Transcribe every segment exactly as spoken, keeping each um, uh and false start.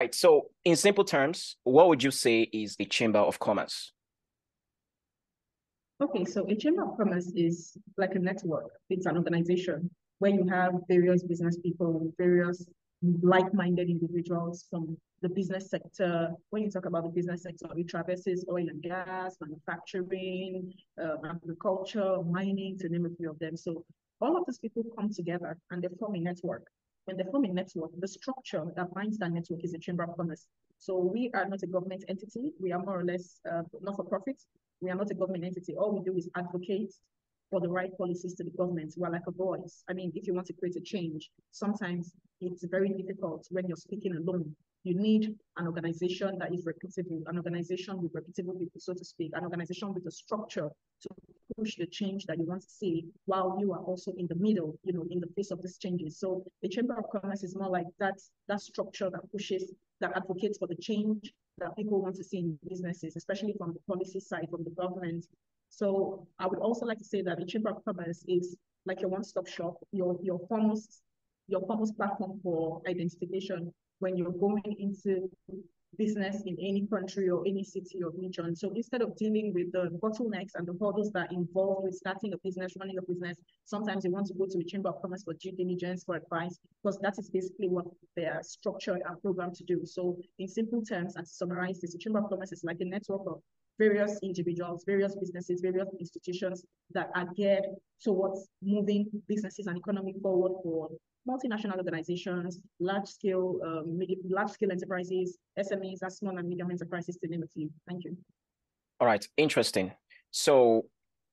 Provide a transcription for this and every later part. Right. So in simple terms, what would you say is a Chamber of Commerce? Okay, so a Chamber of Commerce is like a network. It's an organization where you have various business people, various like-minded individuals from the business sector. When you talk about the business sector, it traverses oil and gas, manufacturing, uh, agriculture, mining, to name a few of them. So all of these people come together and they form a network. When they form a network, the structure that binds that network is a Chamber of Commerce. So we are not a government entity. We are more or less uh, not-for-profit. We are not a government entity. All we do is advocate for the right policies to the government. We are like a voice. I mean, if you want to create a change, sometimes it's very difficult when you're speaking alone. You need an organization that is reputable, an organization with reputable people, so to speak, an organization with a structure to push the change that you want to see while you are also in the middle, you know, in the face of these changes. So the Chamber of Commerce is more like that, that structure that pushes, that advocates for the change that people want to see in businesses, especially from the policy side, from the government. So I would also like to say that the Chamber of Commerce is like your one-stop shop, your, your, foremost, your foremost platform for identification when you're going into business in any country or any city or region. So instead of dealing with the bottlenecks and the hurdles that involve with starting a business, running a business, sometimes you want to go to a Chamber of Commerce for due diligence, for advice, because that is basically what they are structured and programmed to do. So in simple terms, and to summarize this, the Chamber of Commerce is like a network of various individuals, various businesses, various institutions that are geared towards moving businesses and economy forward for multinational organizations, large-scale um, large-scale enterprises, S M Es, as small and medium enterprises, to name a few. Thank you. All right, interesting. So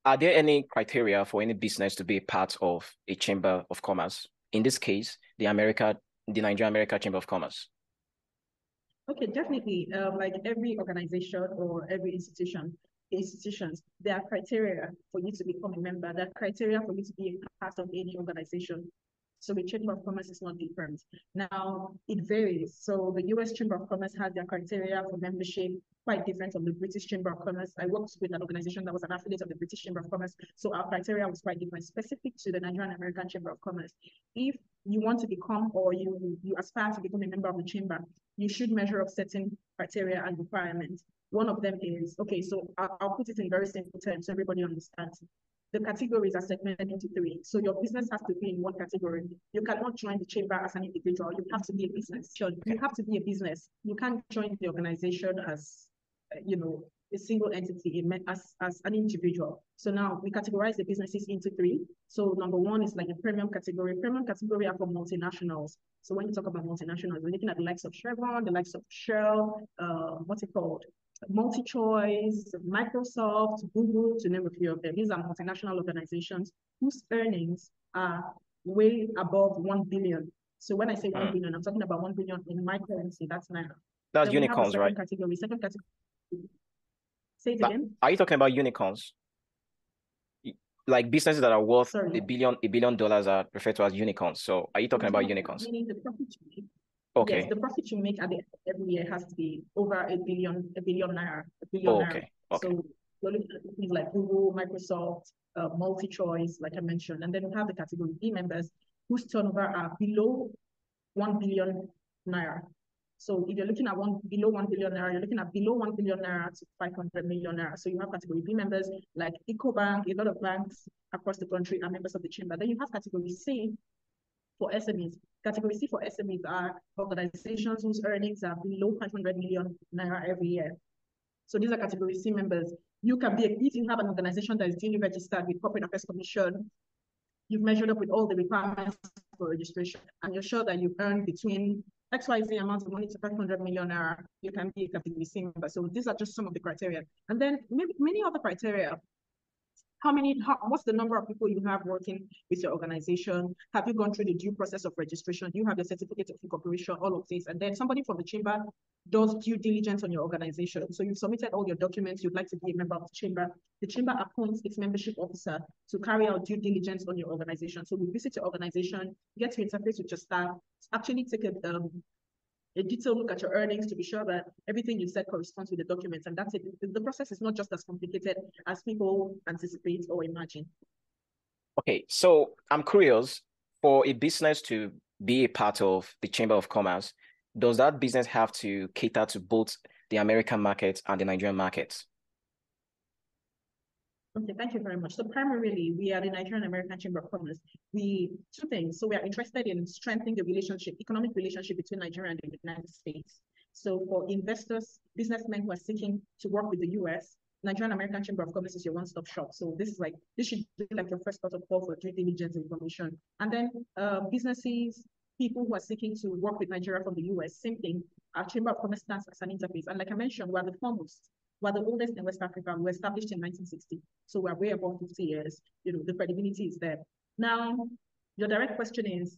are there any criteria for any business to be a part of a Chamber of Commerce? In this case, the America, the Nigerian-American Chamber of Commerce. Okay, definitely. Um, like every organization or every institution, institutions, there are criteria for you to become a member. There are criteria for you to be a part of any organization. So the Chamber of Commerce is not different. Now, it varies. So the U S Chamber of Commerce has their criteria for membership, quite different from the British Chamber of Commerce. I worked with an organization that was an affiliate of the British Chamber of Commerce. So our criteria was quite different, specific to the Nigerian-American Chamber of Commerce. If you want to become or you, you aspire to become a member of the chamber, you should measure up certain criteria and requirements. One of them is, okay, so I'll, I'll put it in very simple terms so everybody understands. The categories are segmented into three. So your business has to be in one category. You cannot join the chamber as an individual. You have to be a business. You have to be a business. You can't join the organization as, you know, a single entity, as, as an individual. So now we categorize the businesses into three. So number one is like a premium category. Premium category are for multinationals. So when you talk about multinationals, we're looking at the likes of Chevron, the likes of Shell, uh, what's it called? Multi-Choice, Microsoft, Google, to name a few of them. These are multinational organizations whose earnings are way above one billion. So when I say one uh, billion, I'm talking about one billion in my currency. That's Naira. That's then unicorns, right? Category. Second category. Say it that, again. Are you talking about unicorns? Like businesses that are worth Sorry. a billion, a billion dollars are referred to as unicorns. So are you talking about unicorns? Meaning the profit you make. Okay. Yes, the profit you make at the end of every year has to be over a billion, a billion naira, a billion oh, okay. naira. Okay. So you're looking at things like Google, Microsoft, uh, Multi-Choice, like I mentioned, and then we have the category B members whose turnover are below one billion naira. So if you're looking at one below one billion naira, you're looking at below one billion naira to five hundred million naira. So you have category B members like Ecobank, a lot of banks across the country are members of the chamber. Then you have category C. For S M Es, category C for S M Es are organizations whose earnings are below five hundred million naira every year. So these are category C members. You can be, if you have an organization that is duly registered with Corporate Affairs Commission, you've measured up with all the requirements for registration, and you're sure that you've earned between X Y Z amount of money to five hundred million naira, you can be a category C member. So these are just some of the criteria. And then maybe many other criteria. How many, how, what's the number of people you have working with your organization? Have you gone through the due process of registration? Do you have the certificate of incorporation, all of this? And then somebody from the chamber does due diligence on your organization. So you've submitted all your documents, you'd like to be a member of the chamber. The chamber appoints its membership officer to carry out due diligence on your organization. So we visit your organization, get to interface with your staff, actually take a, um, a detailed look at your earnings to be sure that everything you said corresponds with the documents, and that's it. The process is not just as complicated as people anticipate or imagine. Okay, so I'm curious, for a business to be a part of the Chamber of Commerce, does that business have to cater to both the American market and the Nigerian market? Okay, thank you very much. So primarily, we are the Nigerian-American Chamber of Commerce. We two things. So we are interested in strengthening the relationship, economic relationship between Nigeria and the United States. So for investors, businessmen who are seeking to work with the U S, Nigerian-American Chamber of Commerce is your one-stop shop. So this is like, this should be like your first port of call for due diligence information. And then uh, businesses, people who are seeking to work with Nigeria from the U S, same thing, our Chamber of Commerce stands as an interface. And like I mentioned, we're the foremost, we're the oldest in West Africa. We were established in nineteen sixty. So we're way above fifty years. You know, the credibility is there. Now, your direct question is,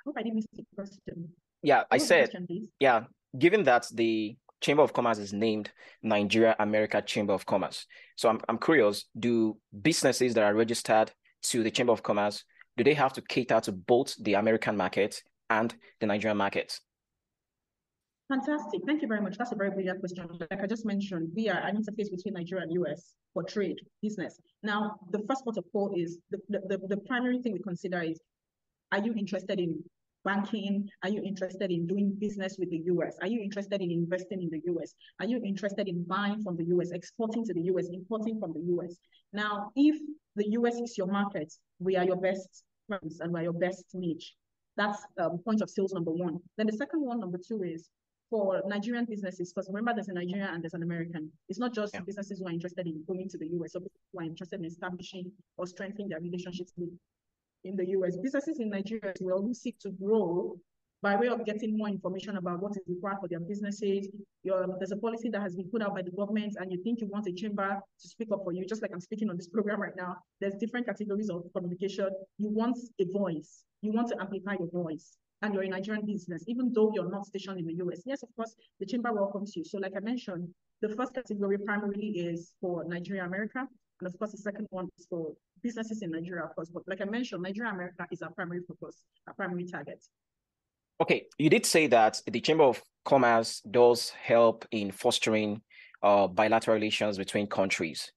I hope I didn't miss the question. Yeah, I said, question, yeah, given that the Chamber of Commerce is named Nigeria America Chamber of Commerce. So I'm, I'm curious, do businesses that are registered to the Chamber of Commerce, do they have to cater to both the American market and the Nigerian market? Fantastic. Thank you very much. That's a very brilliant question. Like I just mentioned, we are an interface between Nigeria and U S for trade, business. Now, the first port of call is, the, the, the primary thing we consider is, are you interested in banking? Are you interested in doing business with the U S? Are you interested in investing in the U S? Are you interested in buying from the U S, exporting to the U S, importing from the U S? Now, if the U S is your market, we are your best friends and we are your best niche. That's um, point of sales number one. Then the second one, number two, is for Nigerian businesses, because remember there's a Nigerian and there's an American. It's not just yeah. businesses who are interested in going to the U S, or people who are interested in establishing or strengthening their relationships with in the U S. Businesses in Nigeria will always seek to grow by way of getting more information about what is required for their businesses. Your, there's a policy that has been put out by the government and you think you want a chamber to speak up for you, just like I'm speaking on this program right now. There's different categories of communication. You want a voice. You want to amplify your voice. And you're a Nigerian business, even though you're not stationed in the U S. Yes, of course, the chamber welcomes you. So like I mentioned, the first category primarily is for Nigeria America. And of course, the second one is for businesses in Nigeria, of course. But like I mentioned, Nigeria America is our primary focus, our primary target. Okay, you did say that the Chamber of Commerce does help in fostering uh, bilateral relations between countries.